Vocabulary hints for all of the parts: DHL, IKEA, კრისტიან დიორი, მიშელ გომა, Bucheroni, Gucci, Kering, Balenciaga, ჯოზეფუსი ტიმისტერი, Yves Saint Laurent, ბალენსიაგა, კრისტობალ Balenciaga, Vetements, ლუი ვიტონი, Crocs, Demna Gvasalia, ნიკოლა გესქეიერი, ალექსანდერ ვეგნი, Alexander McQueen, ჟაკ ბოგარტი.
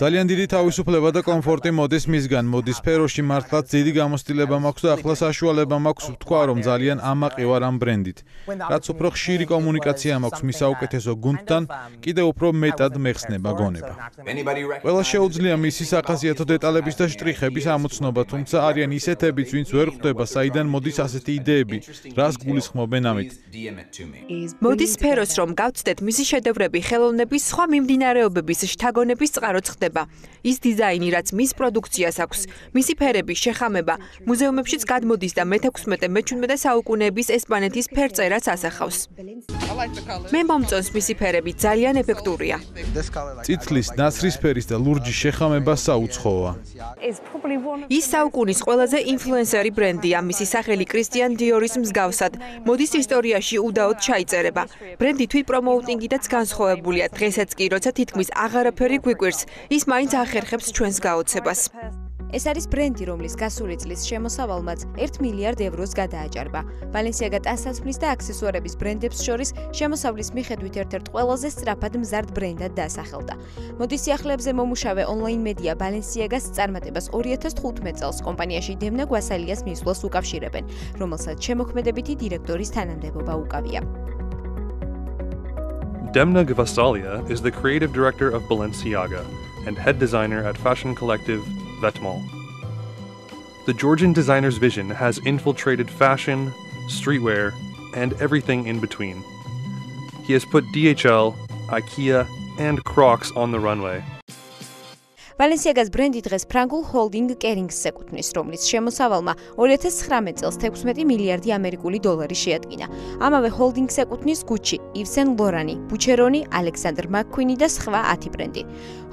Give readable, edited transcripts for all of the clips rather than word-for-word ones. ძალიან დიდი თავისუფლება და კომფორტი მოდის მისგან. მოდის სფეროში მართლაც დიდი გამოცდილება მაქვს და ახლა საშუალება მაქვს ვთქვა, რომ ძალიან ამაყი ვარ ამ ბრენდით. Რაც უფრო ხშირი კომუნიკაცია მაქვს მის საუკეთესო გუნდთან, კიდევ უფრო მეტად მეხსნება გონება. Ყველა შეუძლია მისი სახასიათო დეტალების და შტრიხების ამოცნობა, თუმცა არიან ისეთებიც, ვინც ვერ ხვდება საიდან მოდის ასეთი იდეები, რას გულისხმობენ ამით. Მოდის სფეროს რომ გავწდეთ მისი შედევრები ხელოვნების სხვა მიმდინარეობების შთაგონების წყაროც ხდება. Ის დიზაინი რაც მის პროდუქციას აქვს, მისი ფერების შეხამება, მუზეუმებშიც გადმოდის და მე-16-17 საუკუნეების ესპანეთის ფერწერას ასახავს. მე მომწონს მისი ფერები, ძალიან ეფექტურია. Წითლის, ნაცრის ფერის და ლურჯის შეხამება საუცხოა. Ის საუკუნის ყველაზე ინფლუენსერი ბრენდია, მისი სახელი კრისტიან დიორის მსგავსად. მოდის ისტორიაში უდაოდ ჩაიწერება. Ბრენდი თვითპრომოუტინგიდაც განსხვავებულია. დღესაც კი, როცა თითქმის აღარაფერი გვიკვირს, ის მაინც ახერხებს ჩვენს გაოცებას. ეს არის ბრენდი, რომლის გასული წლის შემოსავალმაც 1 მილიარდ ევროს გადააჭარბა. Balenciaga ტანსაცმლის და აქსესუარების ბრენდებს შორის შემოსავლის მიხედვით ერთ-ერთ ყველაზე სწრაფად მზარდ ბრენდად დასახელდა. მოდის სიახლეებზე მომუშავე ონლაინ მედია Balenciaga-ს წარმატებას 2015 წელს კომპანიაში Demna Gvasalias მისვლას უკავშირებენ, რომელსაც შემოქმედებითი დირექტორის თანამდებობა უკავია. Demna Gvasalia is the creative director of Balenciaga and head designer at fashion collective Vetements. The Georgian designer's vision has infiltrated fashion, streetwear, and everything in between. He has put DHL, IKEA, and Crocs on the runway. Balenciaga-s ბრენდი დღეს ფრანგულ ჰოლდინგ კერინგს ეკუთვნის, რომლის შემოსავალმა 2019 წელს 16 მილიარდი ამერიკული დოლარი შეადგინა. ამავე ჰოლდინგს ეკუთვნის Gucci, Yves Saint Laurent, Bucheroni, Alexander McQueen და სხვა 10 ბრენდი.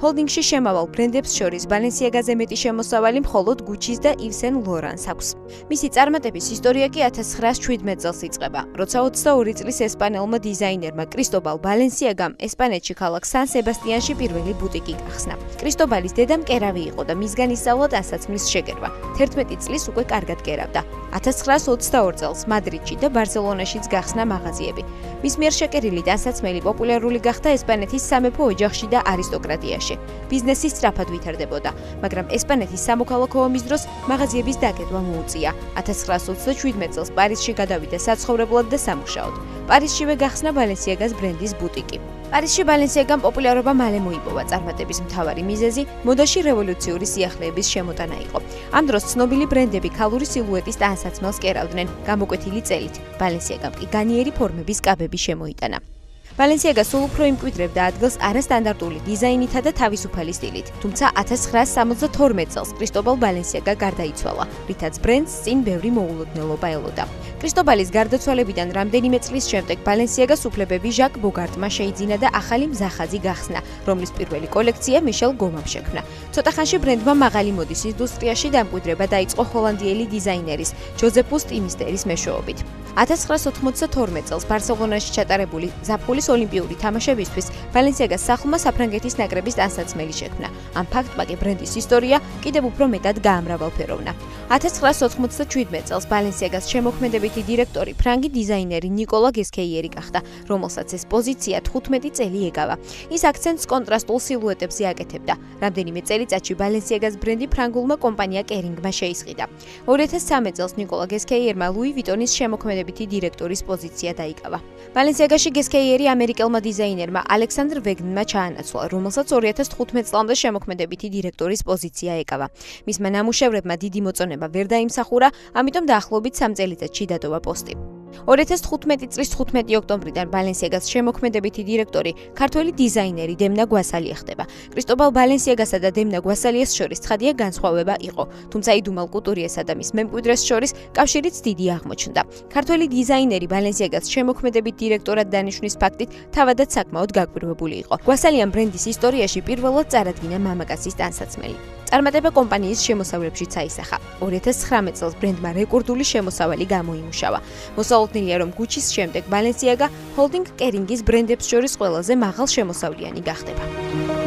ჰოლდინგში შემავალ ბრენდებს შორის Balenciaga-ზე მეტი შემოსავალი მხოლოდ Gucci-ს და Yves Saint Laurent-ს აქვს. მისი წარმატების ისტორია კი 1917 წელს იწყება, როცა 22 წლის ესპანელმა დიზაინერმა კრისტობალ Balenciaga-მ ესპანეთში ქალაქ სან სებასტიანში პირველი ბუტიკი გახსნა. კრისტობალის დედამ კერავი იყო და მისგან ისწავლა ტანსაცმლის შეგერვა. 11 წლის უკვე კარგად კერავდა. 1922 წელს მადრიდში და ბარსელონაშიც გახსნა მაღაზიები. მის მიერ შეკერილი ტანსაცმელი პოპულარული გახდა ესპანეთის სამეფო ოჯახში და არისტოკრატიაში. ბიზნესი სწრაფად ვითარდებოდა, მაგრამ ესპანეთის სამოქალაქო ომის დროს მაღაზიების დაკეტვა მოუწია. 1927 წელს პარიზში გადავიდა საცხოვრებლად და სამუშაოდ. პარიზშივე გახსნა Balenciaga-s ბრენდის ბუტიკი. პარიზში Balenciaga-მ პოპულარობა მალე მოიპოვა. წარმატების მთავარი მიზეზი მოდაში რევოლუციური სიახლეების შემოტანა იყო. ამ დროს ცნობილი ბრენდები ქალური სილუეტის ტანსაცმელს კერავდნენ გამოკვეთილი წელით. Balenciaga-მ კი განიერი ფორმების კაბები შემოიტანა. Balenciaga სულ უფრო იმკვიდრებდა ადგილს არასტანდარტული დიზაინითა და თავისუფალი სტილით. თუმცა 1972 წელს კრისტობალ Balenciaga გარდაიცვალა, რითაც ბრენდს წინ ბევრი მოულოდნელობა ელოდა. კრისტობალის გარდაცვალებიდან რამდენიმე წლის შემდეგ Balenciaga-ს უფლებები ჟაკ ბოგარტმა შეიძინა და ახალი მზახაზი გახსნა, რომლის პირველი კოლექცია მიშელ გომამ შექმნა. ცოტა ხანში ბრენდმა მაღალი მოდის ინდუსტრიაში დამკვიდრება დაიწყო ჰოლანდიელი დიზაინერის ჯოზეფუს ტიმისტერის მეშვეობით. 1992 წელს ბარსელონაში ჩატარებული ზაფხულის ოლიმპიური თამაშებისთვის Balenciaga-ს სახლმა საფრანგეთის ნაკრების ტანსაცმელი შექმნა. ამ ფაქტმა კი ბრენდის ისტორია კიდევ უფრო მეტად გაამრავალფეროვნა. 1997 წელს Balenciaga-ს შემოქმედებითი დირექტორი ფრანგი დიზაინერი ნიკოლა გესქეიერი გახდა, რომელსაც ეს პოზიცია 15 წელი ეკავა. ის აქცენტს კონტრასტულ სილუეტებზე აკეთებდა. რამდენიმე წელიწადში Balenciaga-ს ბრენდი ფრანგულმა კომპანია კერინგმა შეისყიდა. 2013 წელს ნიკოლა გესქეიერმა ლუი ვიტონის შემოქმედებითი დირექტორის პოზიცია დაიკავა. Balenciaga-ში გესქეიერი ამერიკელმა დიზაინერმა ალექსანდერ ვეგნმა ჩაანაცვლა, რომელსაც 2015 წლამდე შემოქმედებითი დირექტორის პოზიცია ეკავა. მისმა ნამუშევრებმა დიდი მოწონება ვერ დაიმსახურა, ამიტომ დაახლოებით 3 წელიწადში დატოვა პოსტი. 2015 წლის 15 ოქტომბრიდან Balenciaga-ს შემოქმედებითი დირექტორი ქართველი დიზაინერი Demna Gvasalia ხდება. კრისტობალ Balenciaga-სა და Demna Gvasalias შორის ცხადია განსხვავება იყო, თუმცა იდუმალ კულტურიასა და მის მემკვიდრეს შორის კავშირიც დიდი აღმოჩნდა. ქართველი დიზაინერი Balenciaga-ს შემოქმედებით დირექტორად დანიშნვის ფაქტით თავადაც საკმაოდ გაკვირვებული იყო. Gvasaliam ბრენდის ისტორიაში პირველად წარადგინა მამაკაცის ტანსაცმელი. წარმატება კომპანიის შემოსავლებშიც აისახა. 2019 წელს ბრენდმა რეკორდული შემოსავალი გამოიმუშავა. მოსალოდნელია, რომ Gucci-ს შემდეგ Balenciaga Holding Kering-ის ბრენდებს შორის ყველაზე მაღალშემოსავლიანი გახდება.